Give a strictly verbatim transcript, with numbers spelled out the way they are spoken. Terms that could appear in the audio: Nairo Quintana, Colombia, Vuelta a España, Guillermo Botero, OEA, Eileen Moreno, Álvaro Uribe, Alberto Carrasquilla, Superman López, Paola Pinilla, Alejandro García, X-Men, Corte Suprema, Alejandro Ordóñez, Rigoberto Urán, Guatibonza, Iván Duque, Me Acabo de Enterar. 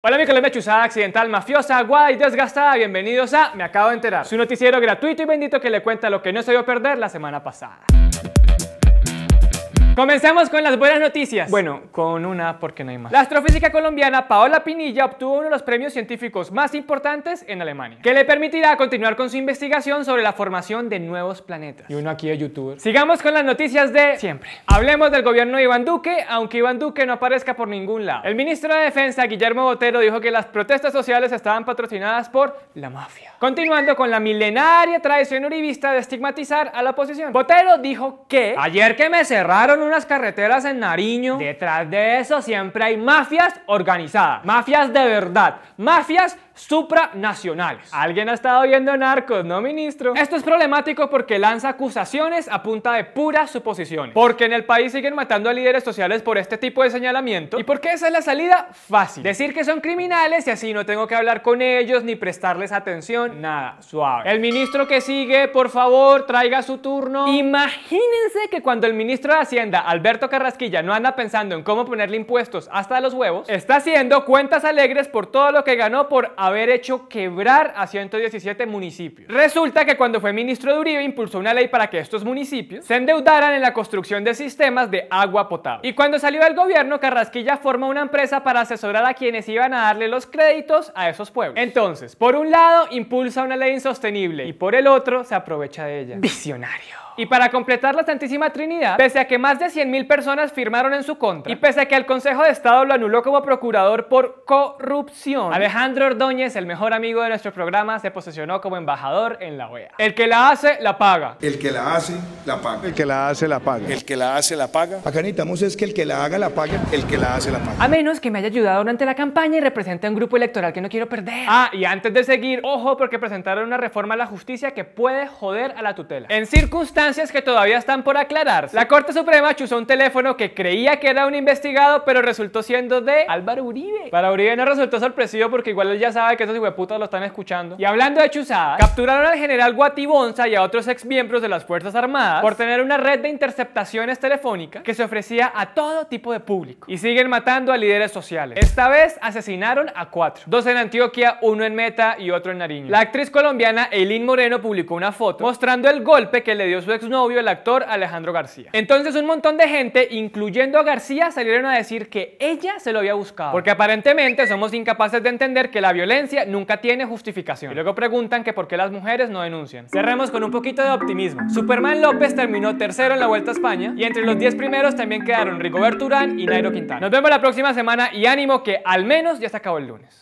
Hola mi Colombia chuzada, accidental, mafiosa, guay, desgastada, bienvenidos a Me Acabo de Enterar, su noticiero gratuito y bendito que le cuenta lo que no se vio perder la semana pasada. Comencemos con las buenas noticias. Bueno, con una porque no hay más. La astrofísica colombiana Paola Pinilla obtuvo uno de los premios científicos más importantes en Alemania, que le permitirá continuar con su investigación sobre la formación de nuevos planetas. Y uno aquí de youtuber. Sigamos con las noticias de siempre. Hablemos del gobierno de Iván Duque, aunque Iván Duque no aparezca por ningún lado. El ministro de Defensa, Guillermo Botero, dijo que las protestas sociales estaban patrocinadas por la mafia. Continuando con la milenaria tradición uribista de estigmatizar a la oposición. Botero dijo que ayer que me cerraron un unas carreteras en Nariño, detrás de eso siempre hay mafias organizadas, mafias de verdad, mafias supranacionales. Alguien ha estado viendo Narcos, ¿no, ministro? Esto es problemático porque lanza acusaciones a punta de puras suposiciones, porque en el país siguen matando a líderes sociales por este tipo de señalamiento y porque esa es la salida fácil, decir que son criminales y así no tengo que hablar con ellos ni prestarles atención, nada, suave. El ministro que sigue, por favor, traiga su turno. Imagínense que cuando el ministro de Hacienda Alberto Carrasquilla no anda pensando en cómo ponerle impuestos hasta los huevos, está haciendo cuentas alegres por todo lo que ganó por haber hecho quebrar a ciento diecisiete municipios. Resulta que cuando fue ministro de Uribe impulsó una ley para que estos municipios se endeudaran en la construcción de sistemas de agua potable. Y cuando salió del gobierno, Carrasquilla formó una empresa para asesorar a quienes iban a darle los créditos a esos pueblos. Entonces, por un lado impulsa una ley insostenible y por el otro se aprovecha de ella. Visionario. Y para completar la Santísima Trinidad, pese a que más de cien mil personas firmaron en su contra, y pese a que el Consejo de Estado lo anuló como procurador por corrupción, Alejandro Ordóñez, el mejor amigo de nuestro programa, se posesionó como embajador en la O E A. El que la hace, la paga. El que la hace, la paga. El que la hace, la paga. El que la hace, la paga. Acá necesitamos es que el que la haga, la paga. El que la hace, la paga. A menos que me haya ayudado durante la campaña y represente a un grupo electoral que no quiero perder. Ah, y antes de seguir, ojo, porque presentaron una reforma a la justicia que puede joder a la tutela. En circunstancias que todavía están por aclararse. La Corte Suprema chuzó un teléfono que creía que era un investigado, pero resultó siendo de Álvaro Uribe. Para Uribe no resultó sorpresivo porque igual él ya sabe que esos hijueputas lo están escuchando. Y hablando de chuzadas, capturaron al general Guatibonza y a otros ex miembros de las Fuerzas Armadas por tener una red de interceptaciones telefónicas que se ofrecía a todo tipo de público. Y siguen matando a líderes sociales. Esta vez asesinaron a cuatro. Dos en Antioquia, uno en Meta y otro en Nariño. La actriz colombiana Eileen Moreno publicó una foto mostrando el golpe que le dio su exnovio, el actor Alejandro García. Entonces un montón de gente, incluyendo a García, salieron a decir que ella se lo había buscado, porque aparentemente somos incapaces de entender que la violencia nunca tiene justificación. Y luego preguntan que por qué las mujeres no denuncian. Cerremos con un poquito de optimismo. Superman López terminó tercero en la Vuelta a España y entre los diez primeros también quedaron Rigoberto Urán y Nairo Quintana. Nos vemos la próxima semana y ánimo que al menos ya se acabó el lunes.